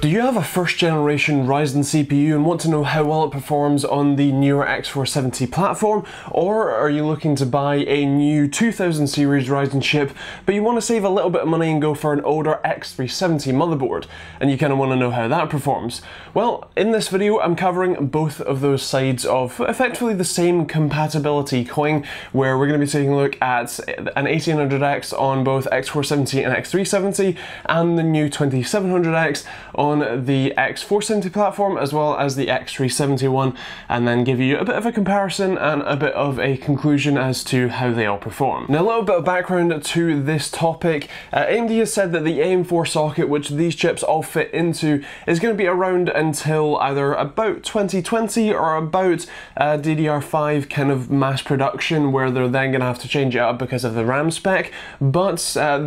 Do you have a first generation Ryzen CPU and want to know how well it performs on the newer X470 platform? Or are you looking to buy a new 2000 series Ryzen chip, but you want to save a little bit of money and go for an older X370 motherboard, and you kind of want to know how that performs? Well, in this video, I'm covering both of those sides of effectively the same compatibility coin, where we're going to be taking a look at an 1800X on both X470 and X370, and the new 2700X on the X470 platform as well as the X370 one, and then give you a bit of a comparison and a bit of a conclusion as to how they all perform. Now, a little bit of background to this topic. AMD has said that the AM4 socket, which these chips all fit into, is going to be around until either about 2020 or about DDR5 kind of mass production, where they're then going to have to change it up because of the RAM spec. But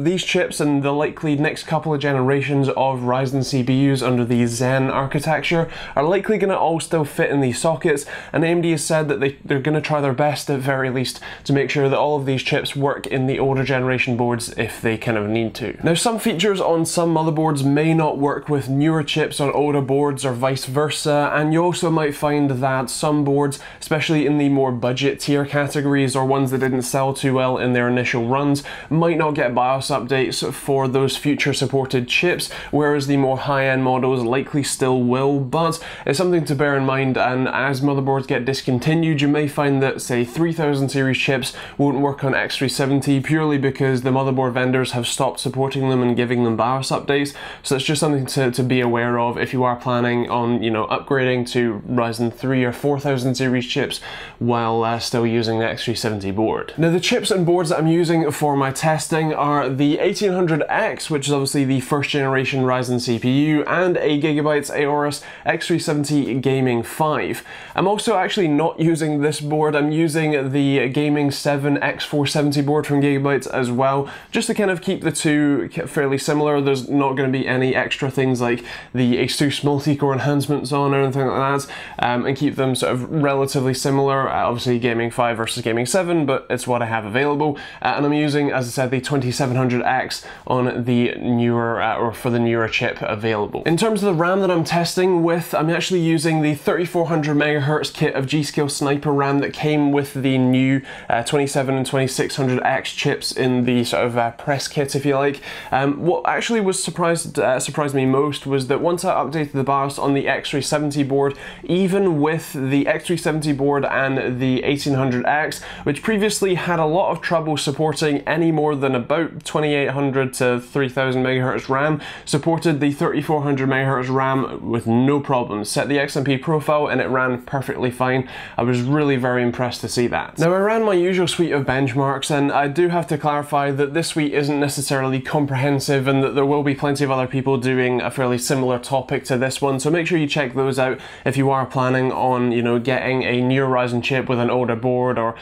these chips and the likely next couple of generations of Ryzen CPUs under the Zen architecture are likely going to all still fit in these sockets, and AMD has said that they're going to try their best, at very least, to make sure that all of these chips work in the older generation boards if they kind of need to. Now, some features on some motherboards may not work with newer chips on older boards or vice versa, and you also might find that some boards, especially in the more budget tier categories or ones that didn't sell too well in their initial runs, might not get BIOS updates for those future supported chips, whereas the more high-end models likely still will. But it's something to bear in mind, and as motherboards get discontinued, you may find that, say, 3000 series chips won't work on X370 purely because the motherboard vendors have stopped supporting them and giving them BIOS updates. So it's just something to be aware of if you are planning on, you know, upgrading to Ryzen 3 or 4000 series chips while still using the X370 board. Now, the chips and boards that I'm using for my testing are the 1800X, which is obviously the first generation Ryzen CPU, and a Gigabyte Aorus X370 Gaming 5. I'm also actually not using this board, I'm using the Gaming 7 X470 board from Gigabyte as well, just to kind of keep the two fairly similar. There's not going to be any extra things like the ASUS multi-core enhancements on or anything like that, and keep them sort of relatively similar. Obviously Gaming 5 versus Gaming 7, but it's what I have available. And I'm using, as I said, the 2700X on the newer, or for the newer chip available. In terms of the RAM that I'm testing with, I'm actually using the 3400 megahertz kit of G Skill Sniper RAM that came with the new 27 and 2600X chips in the sort of press kit, if you like. What actually was surprised me most was that once I updated the BIOS on the X370 board, even with the X370 board and the 1800X, which previously had a lot of trouble supporting any more than about 2800 to 3000 megahertz RAM, supported the 3400 megahertz RAM with no problems. Set the XMP profile and it ran perfectly fine. I was really very impressed to see that. Now, I ran my usual suite of benchmarks, and I do have to clarify that this suite isn't necessarily comprehensive and that there will be plenty of other people doing a fairly similar topic to this one, so make sure you check those out if you are planning on, you know, getting a newer Ryzen chip with an older board, or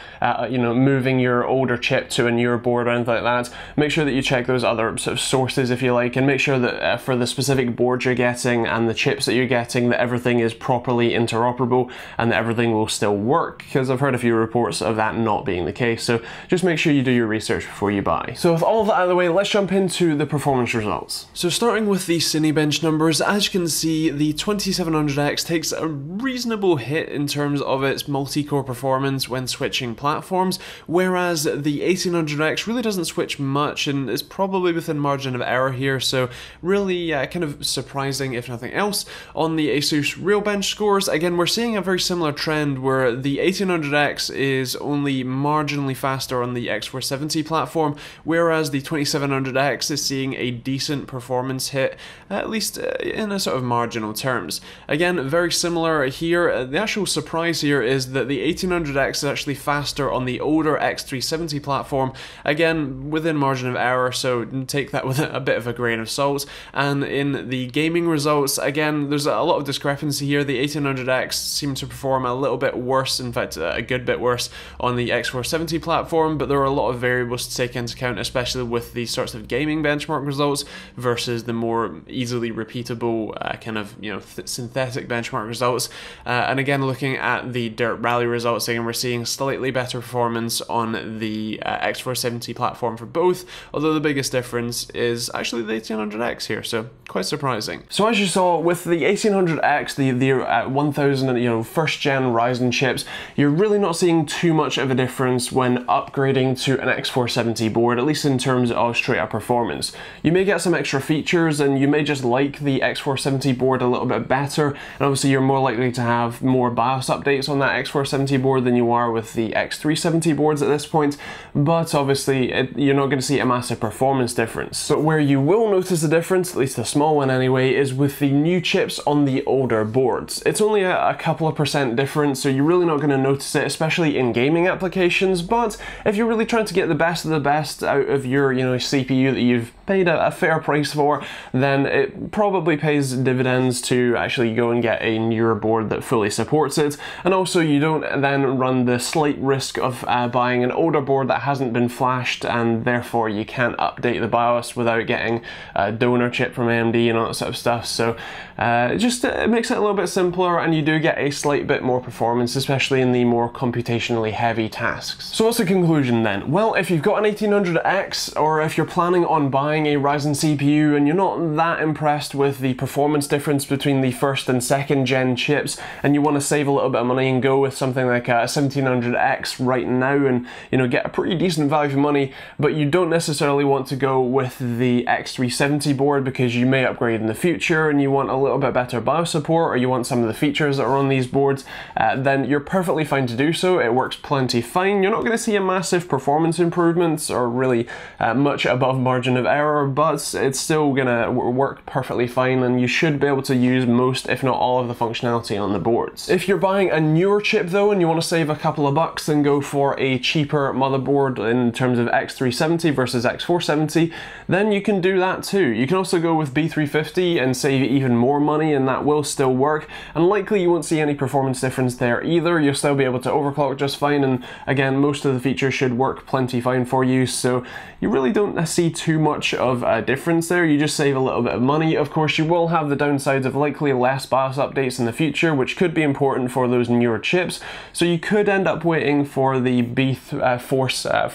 you know, moving your older chip to a newer board or anything like that. Make sure that you check those other sort of sources, if you like, and make sure that for the specific board you're getting and the chips that you're getting, that everything is properly interoperable and that everything will still work, because I've heard a few reports of that not being the case. So just make sure you do your research before you buy. So with all that out of the way, let's jump into the performance results. So starting with the Cinebench numbers, as you can see, the 2700X takes a reasonable hit in terms of its multi-core performance when switching platforms, whereas the 1800X really doesn't switch much and is probably within margin of error here. So really kind of surprising, if nothing else. On the ASUS RealBench scores, again, we're seeing a very similar trend where the 1800X is only marginally faster on the X470 platform, whereas the 2700X is seeing a decent performance hit, at least in a sort of marginal terms. Again, very similar here. The actual surprise here is that the 1800X is actually faster on the older X370 platform, again, within margin of error, so take that with a bit of a grain of salt. And in the gaming results, again, there's a lot of discrepancy here. The 1800X seemed to perform a little bit worse, in fact a good bit worse, on the X470 platform, but there are a lot of variables to take into account, especially with these sorts of gaming benchmark results versus the more easily repeatable kind of, you know, synthetic benchmark results. And again, looking at the Dirt Rally results, again, we're seeing slightly better performance on the X470 platform for both, although the biggest difference is actually the 1800X here. So quite surprising. So as you saw with the 1800X, the 1000, first gen Ryzen chips, you're really not seeing too much of a difference when upgrading to an X470 board, at least in terms of straight up performance. You may get some extra features and you may just like the X470 board a little bit better, and obviously you're more likely to have more BIOS updates on that X470 board than you are with the X370 boards at this point, but obviously you're not going to see a massive performance difference. But where you will notice a difference, at least a small one anyway, is with the new chips on the older boards. It's only a couple of % difference, so you're really not going to notice it, especially in gaming applications, but if you're really trying to get the best of the best out of your CPU that you've paid a fair price for, then it probably pays dividends to actually go and get a newer board that fully supports it, and also you don't then run the slight risk of buying an older board that hasn't been flashed and therefore you can't update the BIOS without getting a donor chip from AMD and all that sort of stuff. So it makes it a little bit simpler and you do get a slight bit more performance, especially in the more computationally heavy tasks. So what's the conclusion then? Well, if you've got an 1800X or if you're planning on buying a Ryzen CPU and you're not that impressed with the performance difference between the first and second gen chips and you want to save a little bit of money and go with something like a 1700X right now and get a pretty decent value for money, but you don't necessarily want to go with the X370 board because you may upgrade in the future and you want a little bit better BIOS support or you want some of the features that are on these boards, then you're perfectly fine to do so. It works plenty fine. You're not going to see a massive performance improvements or really much above margin of error, but it's still going to work perfectly fine and you should be able to use most, if not all, of the functionality on the boards. If you're buying a newer chip though and you want to save a couple of bucks and go for a cheaper motherboard in terms of X370 versus X470, then you can do that too. You can also go with B350 and save even more money and that will still work, and likely you won't see any performance difference there either. You'll still be able to overclock just fine, and again most of the features should work plenty fine for you, so you really don't see too much of a difference there. You just save a little bit of money. Of course you will have the downsides of likely less BIOS updates in the future, which could be important for those newer chips, so you could end up waiting for the B450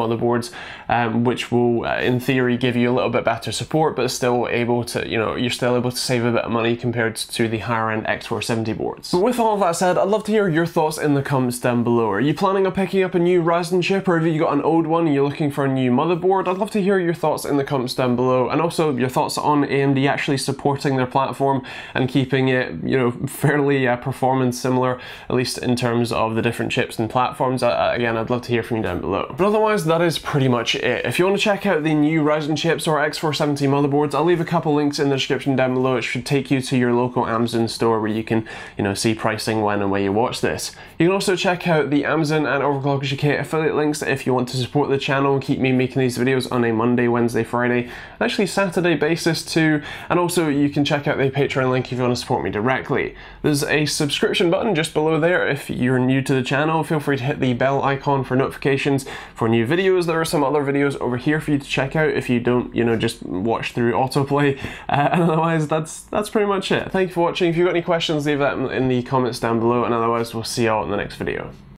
motherboards, which will in theory give you a little bit better support, but still able to, you're still able to save a bit of money compared to the higher end X470 boards. But with all that said, I'd love to hear your thoughts in the comments down below. Are you planning on picking up a new Ryzen chip, or have you got an old one and you're looking for a new motherboard? I'd love to hear your thoughts in the comments down below, and also your thoughts on AMD actually supporting their platform and keeping it, fairly performance similar, at least in terms of the different chips and platforms. Again, I'd love to hear from you down below. But otherwise, that is pretty much it. If you want to check out the new Ryzen chips or X470 motherboards, I'll leave a couple links in the description down below. It should take you to your local Amazon store where you can, see pricing when and where you watch this. You can also check out the Amazon and Overclockers UK affiliate links if you want to support the channel and keep me making these videos on a Monday, Wednesday, Friday, and actually Saturday basis too. And also you can check out the Patreon link if you want to support me directly. There's a subscription button just below there. If you're new to the channel, feel free to hit the bell icon for notifications for new videos. There are some other videos over here for you to check out if you don't, just watch through autoplay. And otherwise, that's pretty much it. Thank you for watching. If you've got any questions, leave that in the comments down below, and otherwise we'll see you all in the next video.